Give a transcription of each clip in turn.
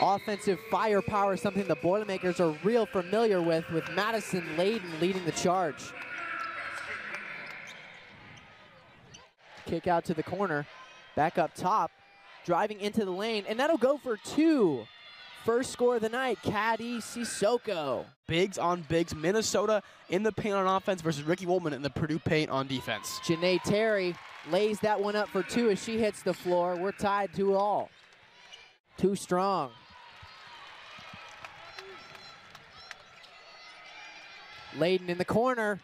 offensive firepower, something the Boilermakers are real familiar with Madison Layden leading the charge. Kick out to the corner, back up top, driving into the lane, and that'll go for two. First score of the night, Cady Sissoko. Bigs on bigs, Minnesota in the paint on offense versus Rickie Woltman in the Purdue paint on defense. Janae Terry lays that one up for two as she hits the floor. We're tied 2-all. Too strong. Layden in the corner,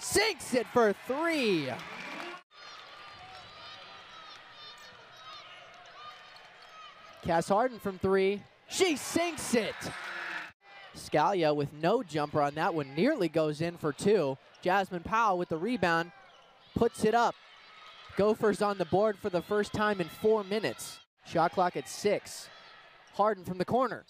sinks it for three. Cass Hardin from three. She sinks it. Scalia with no jumper on that one, nearly goes in for two. Jasmine Powell with the rebound, puts it up. Gophers on the board for the first time in 4 minutes. Shot clock at 6. Hardin from the corner,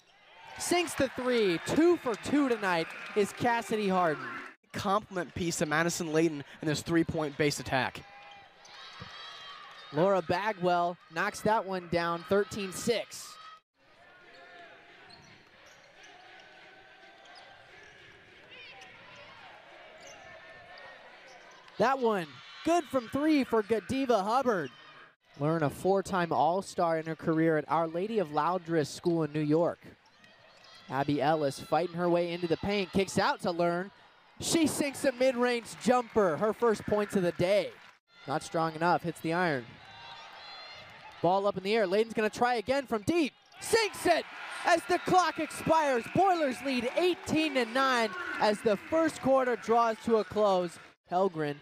sinks the three. 2 for 2 tonight is Cassidy Hardin. Compliment piece to Madison Layden in this three-point base attack. Laura Bagwell knocks that one down, 13-6. That one good from three for Gadiva Hubbard. Learn, a four-time All-Star in her career at Our Lady of Loudris School in New York. Abby Ellis fighting her way into the paint, kicks out to Learn. She sinks a mid-range jumper, her first points of the day. Not strong enough, hits the iron. Ball up in the air, Layden's gonna try again from deep. Sinks it as the clock expires. Boilers lead 18-9 as the first quarter draws to a close. Helgren.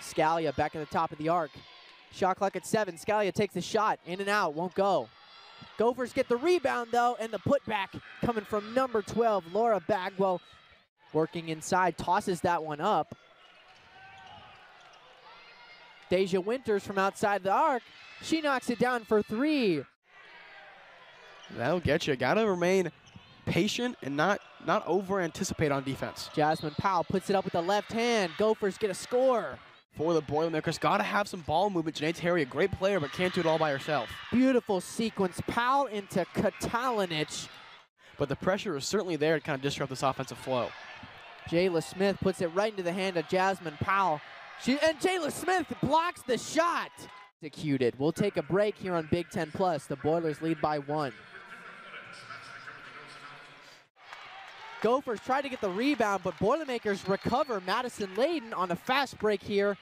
Scalia back at the top of the arc. Shot clock at 7. Scalia takes the shot. In and out. Won't go. Gophers get the rebound, though, and the putback coming from number 12, Laura Bagwell. Working inside. Tosses that one up. Deja Winters from outside the arc. She knocks it down for three. That'll get you. Gotta remain patient and not over-anticipate on defense. Jasmine Powell puts it up with the left hand. Gophers get a score. For the Boilermakers, gotta have some ball movement. Janae Terry, a great player, but can't do it all by herself. Beautiful sequence. Powell into Katalinich. But the pressure is certainly there to kind of disrupt this offensive flow. Jayla Smith puts it right into the hand of Jasmine Powell. And Jayla Smith blocks the shot. Executed. We'll take a break here on Big Ten Plus. The Boilers lead by 1. Gophers try to get the rebound, but Boilermakers recover. Madison Layden on a fast break here.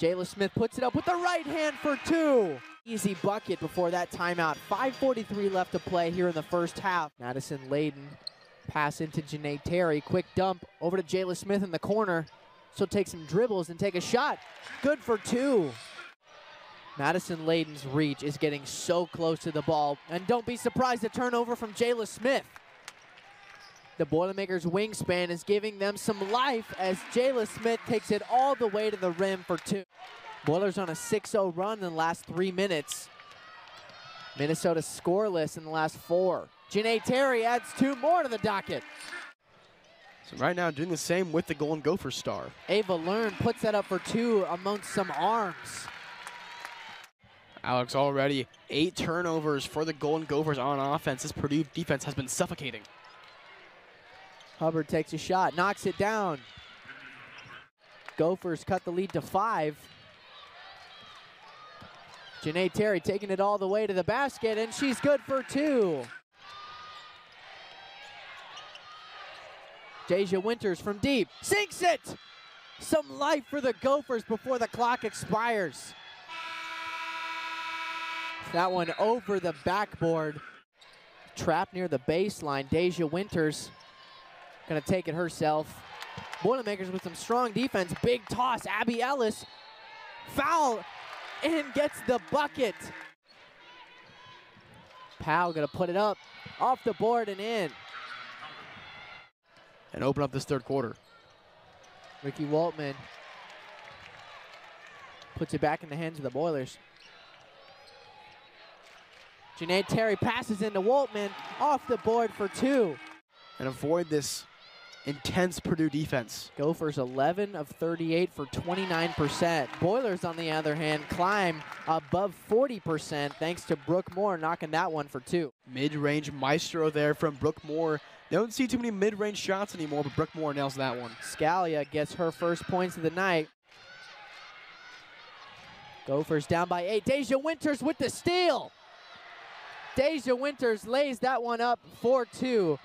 Jayla Smith puts it up with the right hand for two. Easy bucket before that timeout. 5:43 left to play here in the first half. Madison Layden, pass into Janae Terry. Quick dump over to Jayla Smith in the corner. She'll take some dribbles and take a shot. Good for two. Madison Layden's reach is getting so close to the ball. And don't be surprised, the turnover from Jayla Smith. The Boilermakers' wingspan is giving them some life as Jayla Smith takes it all the way to the rim for two. Boilers on a 6-0 run in the last 3 minutes. Minnesota scoreless in the last 4. Janae Terry adds 2 more to the docket. So right now doing the same with the Golden Gopher star. Ava Learn puts that up for 2 amongst some arms. Alex, already 8 turnovers for the Golden Gophers on offense. This Purdue defense has been suffocating. Hubbard takes a shot, knocks it down. Gophers cut the lead to 5. Janae Terry taking it all the way to the basket, and she's good for 2. Deja Winters from deep, sinks it! Some life for the Gophers before the clock expires. That one over the backboard. Trapped near the baseline, Deja Winters gonna take it herself. Boilermakers with some strong defense. Big toss, Abby Ellis. Foul, and gets the bucket. Powell gonna put it up, off the board and in. And open up this third quarter. Rickie Woltman puts it back in the hands of the Boilers. Janae Terry passes into Woltman, off the board for 2. And avoid this intense Purdue defense. Gophers 11 of 38 for 29%. Boilers, on the other hand, climb above 40% thanks to Brooke Moore knocking that one for two. Mid-range maestro there from Brooke Moore. They don't see too many mid-range shots anymore, but Brooke Moore nails that one. Scalia gets her first points of the night. Gophers down by 8. Deja Winters with the steal. Deja Winters lays that one up 4-2.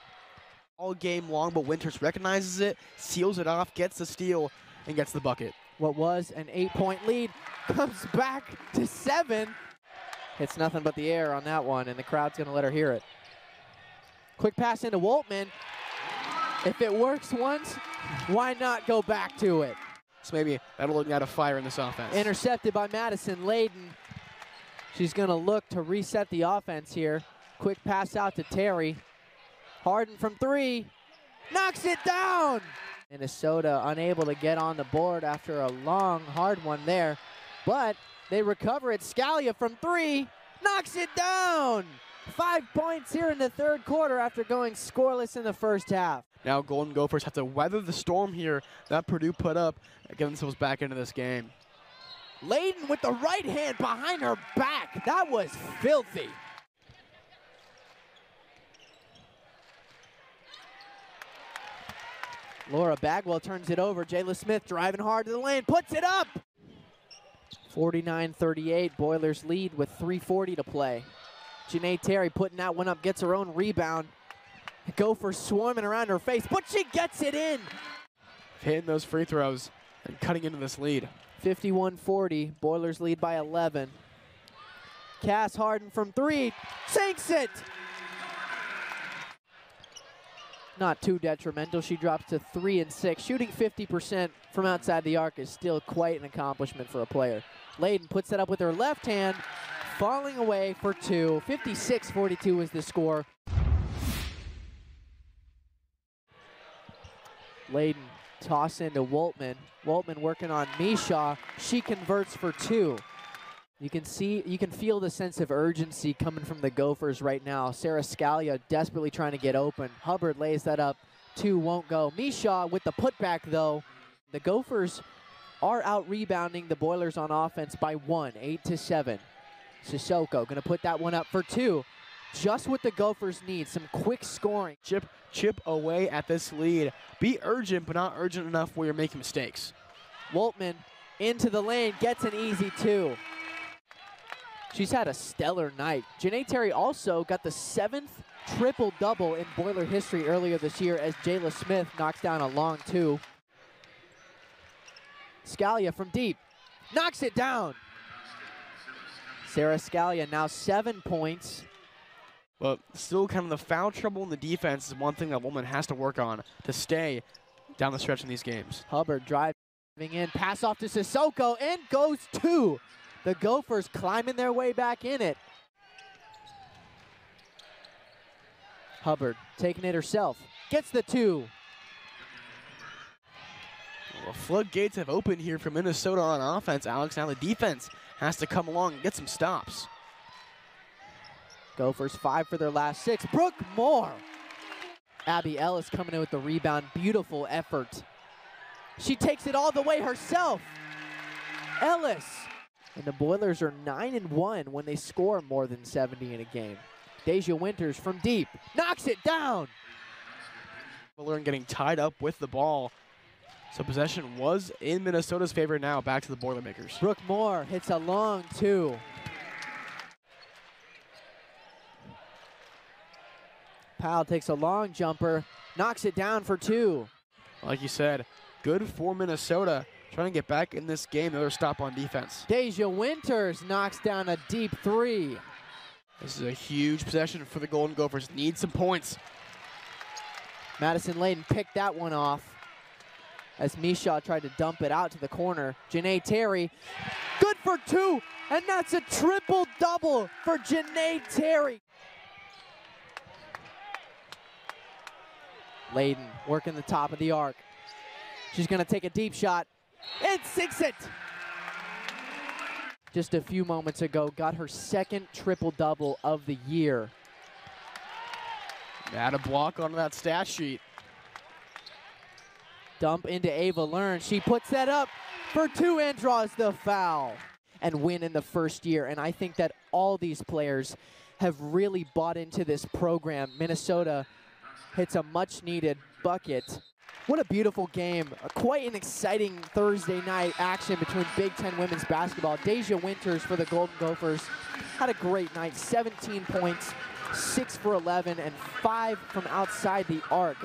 All game long, but Winters recognizes it, seals it off, gets the steal, and gets the bucket. What was an 8-point lead comes back to 7. It's nothing but the air on that one, and the crowd's going to let her hear it. Quick pass into Woltman. If it works once, why not go back to it? So maybe that'll look out of fire in this offense. Intercepted by Madison Layden. She's going to look to reset the offense here. Quick pass out to Terry. Hardin from 3, knocks it down. Minnesota unable to get on the board after a long, hard one there, but they recover it. Scalia from 3, knocks it down. 5 points here in the third quarter after going scoreless in the first half. Now Golden Gophers have to weather the storm here that Purdue put up, getting themselves back into this game. Layden with the right hand behind her back. That was filthy. Laura Bagwell turns it over. Jayla Smith driving hard to the lane, puts it up. 49-38, Boilers lead with 3:40 to play. Janae Terry putting that one up, gets her own rebound. Gophers swarming around her face, but she gets it in. Hitting those free throws and cutting into this lead. 51-40, Boilers lead by 11. Cass Hardin from 3, sinks it. Not too detrimental. She drops to 3 and 6. Shooting 50% from outside the arc is still quite an accomplishment for a player. Layden puts that up with her left hand, falling away for 2. 56-42 is the score. Layden toss into Woltman. Woltman working on Miesha. She converts for 2. You can feel the sense of urgency coming from the Gophers right now. Sarah Scalia desperately trying to get open. Hubbard lays that up. 2 won't go. Miesha with the putback, though. The Gophers are out-rebounding the Boilers on offense by 1, 8-7. Sissoko going to put that one up for 2. Just what the Gophers need, some quick scoring. Chip away at this lead. Be urgent, but not urgent enough where you're making mistakes. Woltman into the lane, gets an easy 2. She's had a stellar night. Janae Terry also got the 7th triple-double in Boiler history earlier this year as Jayla Smith knocks down a long 2. Scalia from deep, knocks it down. Sarah Scalia now 7 points. But still kind of the foul trouble in the defense is one thing that Woltman has to work on to stay down the stretch in these games. Hubbard driving in, pass off to Sissoko, and goes 2. The Gophers climbing their way back in it. Hubbard taking it herself, gets the 2. Well, floodgates have opened here for Minnesota on offense, Alex. Now the defense has to come along and get some stops. Gophers 5 for their last 6. Brooke Moore. Abby Ellis coming in with the rebound. Beautiful effort. She takes it all the way herself. Ellis. And the Boilers are 9-1 when they score more than 70 in a game. Deja Winters from deep, knocks it down. Learn getting tied up with the ball. So possession was in Minnesota's favor now, back to the Boilermakers. Brooke Moore hits a long 2. Powell takes a long jumper, knocks it down for 2. Like you said, good for Minnesota. Trying to get back in this game, another stop on defense. Deja Winters knocks down a deep 3. This is a huge possession for the Golden Gophers. Need some points. Madison Layden picked that one off as Miesha tried to dump it out to the corner. Janae Terry, good for 2, and that's a triple-double for Janae Terry. Layden working the top of the arc. She's gonna take a deep shot. And sinks it. Just a few moments ago, got her 2nd triple-double of the year. Add a block onto that stat sheet. Dump into Ava Learn. She puts that up for two and draws the foul and win in the first year. And I think that all these players have really bought into this program. Minnesota hits a much needed bucket. What a beautiful game. Quite an exciting Thursday night action between Big Ten women's basketball. Deja Winters for the Golden Gophers had a great night. 17 points, 6 for 11, and 5 from outside the arc.